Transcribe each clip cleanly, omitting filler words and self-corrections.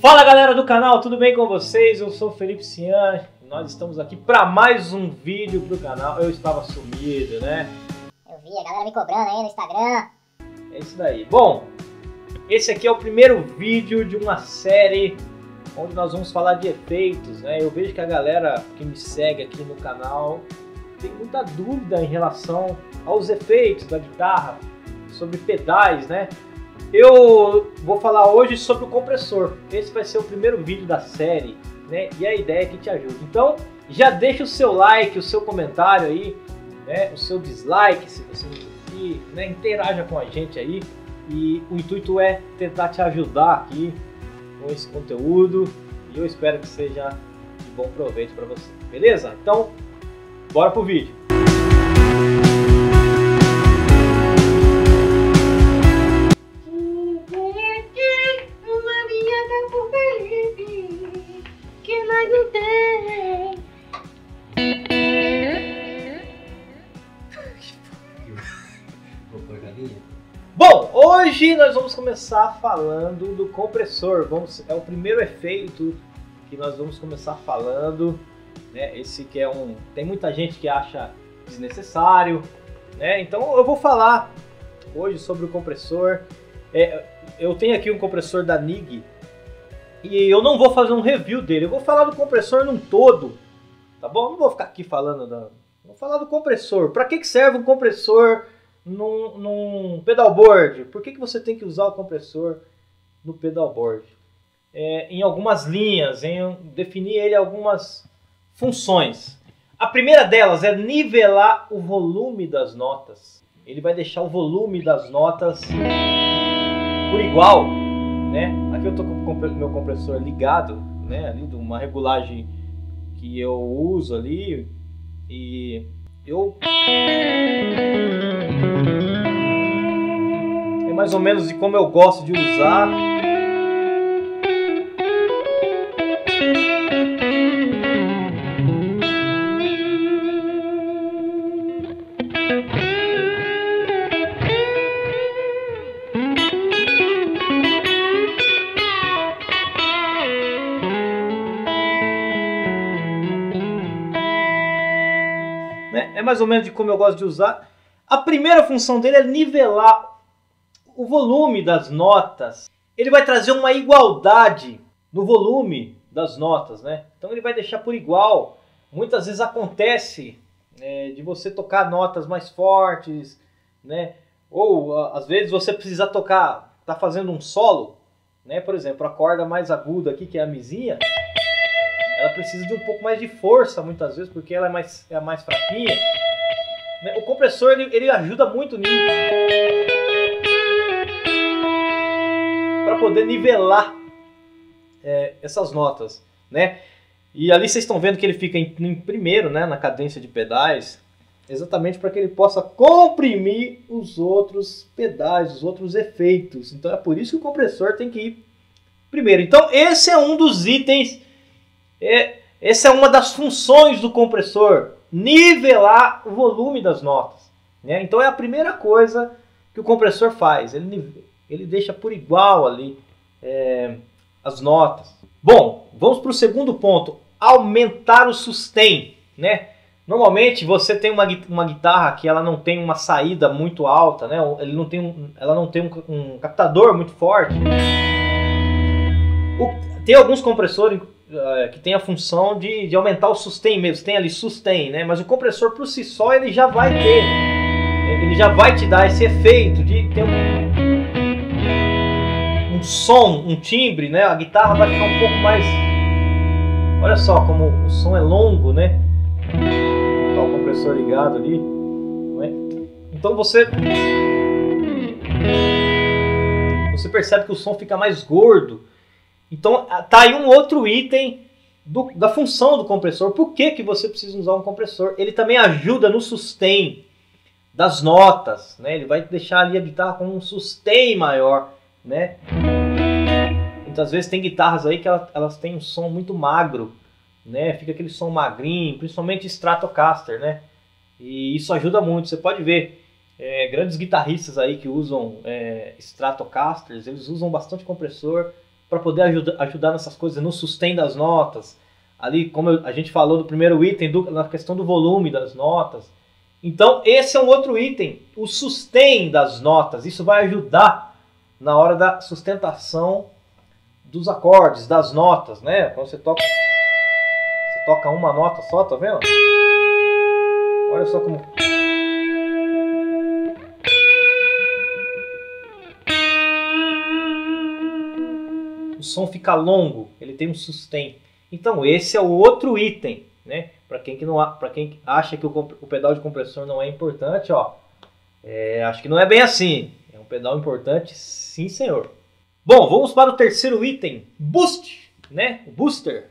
Fala galera do canal, tudo bem com vocês? Eu sou o Felipe Scian, nós estamos aqui para mais um vídeo pro canal. Eu estava sumido, né? Eu vi, a galera me cobrando aí no Instagram. É isso daí. Bom, esse aqui é o primeiro vídeo de uma série onde nós vamos falar de efeitos, né? Eu vejo que a galera que me segue aqui no canal tem muita dúvida em relação aos efeitos da guitarra, sobre pedais, né? Eu vou falar hoje sobre o compressor. Esse vai ser o primeiro vídeo da série, né? E a ideia é que te ajude. Então, já deixa o seu like, o seu comentário aí, né? O seu dislike, se você não curtir, né? Interaja com a gente aí. E o intuito é tentar te ajudar aqui com esse conteúdo. E eu espero que seja de bom proveito para você, beleza? Então, bora pro vídeo. Bom, hoje nós vamos começar falando do compressor. É o primeiro efeito que nós vamos começar falando, né? Esse que é tem muita gente que acha desnecessário, né? Então eu vou falar hoje sobre o compressor. Eu tenho aqui um compressor da NIG e eu não vou fazer um review dele. Eu vou falar do compressor num todo, tá bom? Não vou ficar aqui falando vou falar do compressor. Para que serve um compressor num pedalboard? Por que você tem que usar o compressor no pedalboard? Em algumas linhas, em definir ele algumas funções. A primeira delas é nivelar o volume das notas. Ele vai deixar o volume das notas por igual, né? Aqui eu estou com o meu compressor ligado, né? Ali de uma regulagem que eu uso ali e eu... É mais ou menos de como eu gosto de usar. É mais ou menos de como eu gosto de usar. A primeira função dele é nivelar o volume das notas. Ele vai trazer uma igualdade no volume das notas, né? Então ele vai deixar por igual. Muitas vezes acontece de você tocar notas mais fortes, né? Ou às vezes você precisa tocar, tá fazendo um solo, né? Por exemplo, a corda mais aguda aqui, que é a mizinha, ela precisa de um pouco mais de força muitas vezes, porque ela é a mais fraquinha. O compressor ele ajuda muito nisso, para poder nivelar essas notas, né? E ali vocês estão vendo que ele fica em primeiro, né, na cadência de pedais, exatamente para que ele possa comprimir os outros pedais, os outros efeitos. Então é por isso que o compressor tem que ir primeiro. Então esse é um dos itens, essa é uma das funções do compressor. Nivelar o volume das notas, né? Então é a primeira coisa que o compressor faz. Ele deixa por igual ali as notas. Bom, vamos para o segundo ponto. Aumentar o sustain, né? Normalmente você tem uma guitarra que ela não tem uma saída muito alta, né? Ela não tem um captador muito forte. Tem alguns compressores que tem a função de aumentar o sustain mesmo, tem ali sustain, né? Mas o compressor por si só ele já vai ter, ele já vai te dar esse efeito de ter um som, um timbre, né? A guitarra vai ficar um pouco mais, olha só como o som é longo, né? Tá o compressor ligado ali, né? Então você percebe que o som fica mais gordo. Então tá aí um outro item da função do compressor. Por que você precisa usar um compressor? Ele também ajuda no sustain das notas, né? Ele vai deixar ali a guitarra com um sustain maior, né? Muitas vezes tem guitarras aí que elas têm um som muito magro, né? Fica aquele som magrinho, principalmente Stratocaster, né? E isso ajuda muito. Você pode ver grandes guitarristas aí que usam Stratocasters, eles usam bastante compressor para poder ajudar nessas coisas, no sustento das notas, ali como a gente falou do primeiro item, na questão do volume das notas. Então esse é um outro item, o sustain das notas, isso vai ajudar na hora da sustentação dos acordes, das notas, né? Quando você toca uma nota só, tá vendo? Olha só como... O som fica longo, ele tem um sustain. Então esse é o outro item, né? Para quem acha que o pedal de compressor não é importante, ó, acho que não é bem assim. É um pedal importante, sim senhor. Bom, vamos para o terceiro item, boost, né? O booster.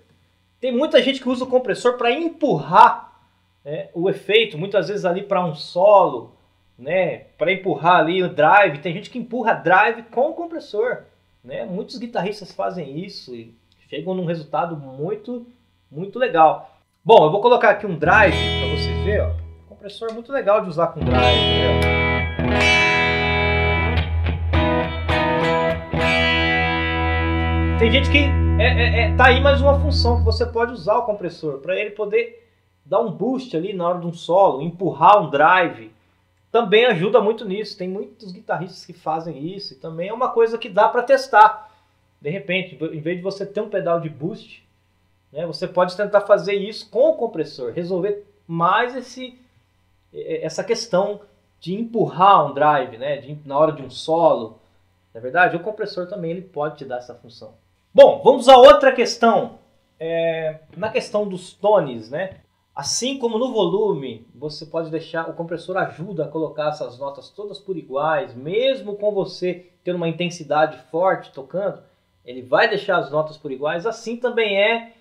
Tem muita gente que usa o compressor para empurrar, né, o efeito, muitas vezes ali para um solo, né? Para empurrar ali o drive. Tem gente que empurra drive com o compressor, né? Muitos guitarristas fazem isso e chegam num resultado muito legal. Bom, eu vou colocar aqui um drive para você ver, ó. O compressor é muito legal de usar com drive, entendeu? Tem gente que tá aí mais uma função que você pode usar o compressor para ele poder dar um boost ali na hora de um solo, empurrar um drive. Também ajuda muito nisso. Tem muitos guitarristas que fazem isso e também é uma coisa que dá para testar. De repente, em vez de você ter um pedal de boost, né, você pode tentar fazer isso com o compressor, resolver mais essa questão de empurrar um drive, né, na hora de um solo. Na verdade, o compressor também ele pode te dar essa função. Bom, vamos a outra questão, na questão dos tones, né? Assim como no volume, você pode deixar, o compressor ajuda a colocar essas notas todas por iguais, mesmo com você tendo uma intensidade forte tocando, ele vai deixar as notas por iguais, assim também é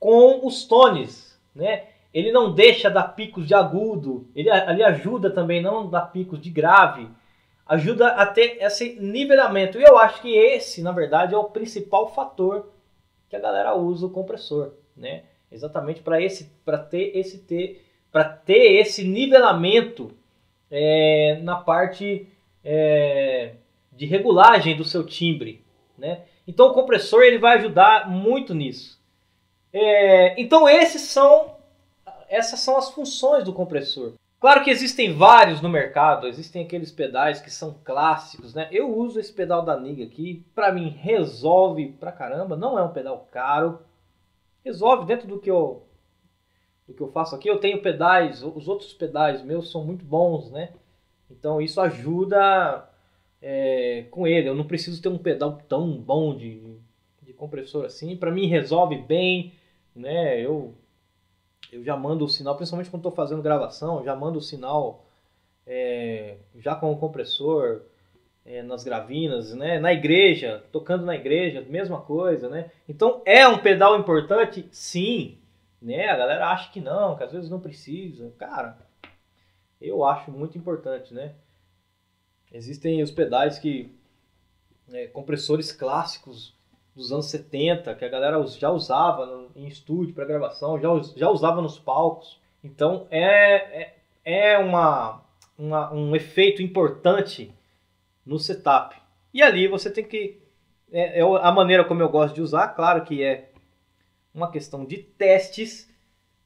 com os tones, né? Ele não deixa dar picos de agudo, ele ajuda também não dar picos de grave, ajuda a ter esse nivelamento. E eu acho que esse, na verdade, é o principal fator que a galera usa o compressor, né? Exatamente para ter esse nivelamento na parte de regulagem do seu timbre, né? Então o compressor ele vai ajudar muito nisso. Então essas são as funções do compressor. Claro que existem vários no mercado, existem aqueles pedais que são clássicos, né? Eu uso esse pedal da NIG aqui, pra mim resolve pra caramba, não é um pedal caro, resolve dentro do que eu faço aqui. Eu tenho pedais, os outros pedais meus são muito bons, né? Então isso ajuda com ele, eu não preciso ter um pedal tão bom de compressor assim, pra mim resolve bem, né? Eu já mando o sinal, principalmente quando estou fazendo gravação, já mando o sinal já com o compressor nas gravinas, né? Na igreja, tocando na igreja, mesma coisa, né? Então é um pedal importante? Sim, né? A galera acha que não, que às vezes não precisa. Cara, eu acho muito importante, né? Existem os pedais que... compressores clássicos dos anos 70, que a galera já usava em estúdio para gravação, já usava nos palcos. Então um efeito importante no setup. E ali você tem que... a maneira como eu gosto de usar, claro que é uma questão de testes,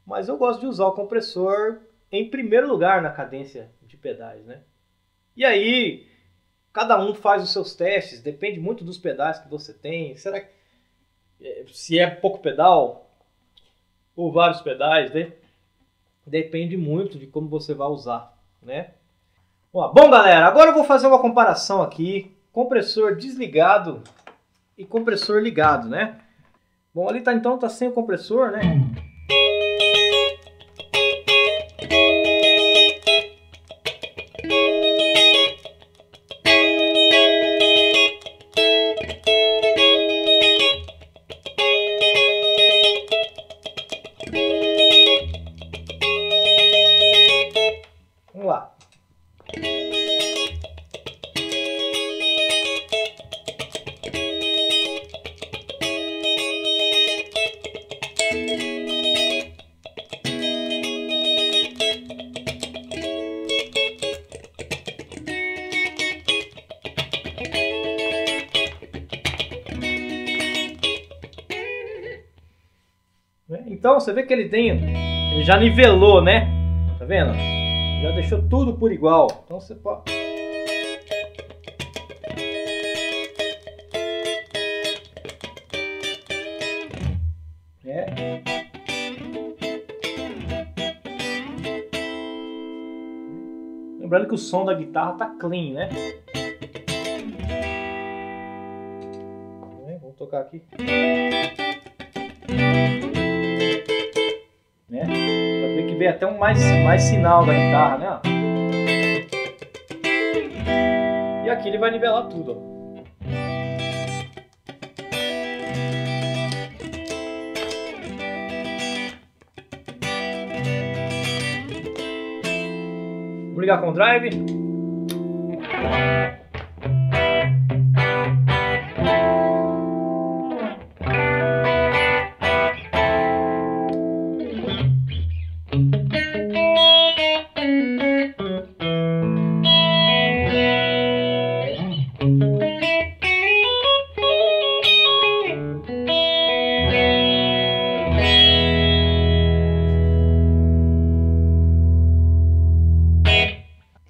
mas eu gosto de usar o compressor em primeiro lugar na cadência de pedais, né? E aí... cada um faz os seus testes, depende muito dos pedais que você tem. Será que se é pouco pedal ou vários pedais, né? Depende muito de como você vai usar, né? Bom, galera, agora eu vou fazer uma comparação aqui, compressor desligado e compressor ligado, né? Bom, ali tá então tá sem o compressor, né? Então você vê que ele tem, ele já nivelou, né? Tá vendo? Já deixou tudo por igual. Então você pode... Lembrando que o som da guitarra tá clean, né? Vamos tocar aqui. Né? Pra ver que vem até um mais sinal da guitarra, né? E aqui ele vai nivelar tudo, ó. Vou ligar com o drive.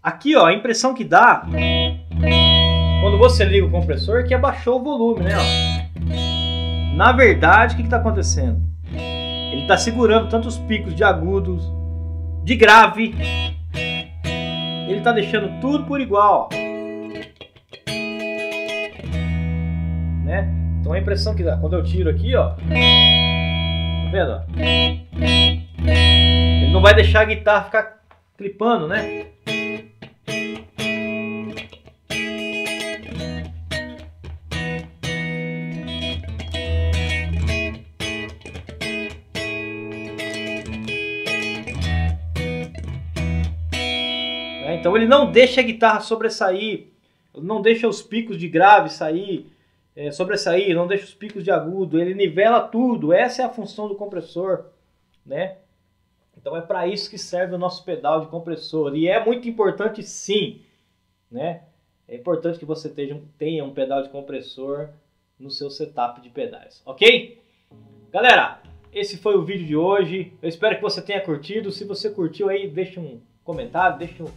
Aqui, ó, a impressão que dá quando você liga o compressor é que abaixou o volume, né? Ó. Na verdade, o que está acontecendo? Ele está segurando tanto os picos de agudos, de grave, ele está deixando tudo por igual, ó. Né? Então a impressão que dá quando eu tiro aqui, ó, tá vendo? Ó? Ele não vai deixar a guitarra ficar clipando, né? Então ele não deixa a guitarra sobressair, não deixa os picos de grave sair, sobressair, não deixa os picos de agudo, ele nivela tudo, essa é a função do compressor, né? Então é para isso que serve o nosso pedal de compressor, e é muito importante sim, né? É importante que você tenha um pedal de compressor no seu setup de pedais, ok? Galera, esse foi o vídeo de hoje, eu espero que você tenha curtido, se você curtiu aí, deixa um comentário, deixa um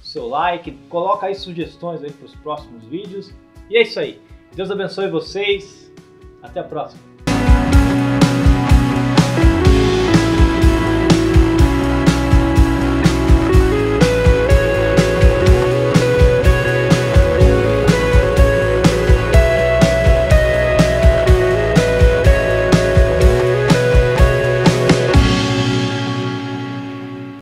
seu like, coloca aí sugestões aí para os próximos vídeos. E é isso aí. Deus abençoe vocês. Até a próxima.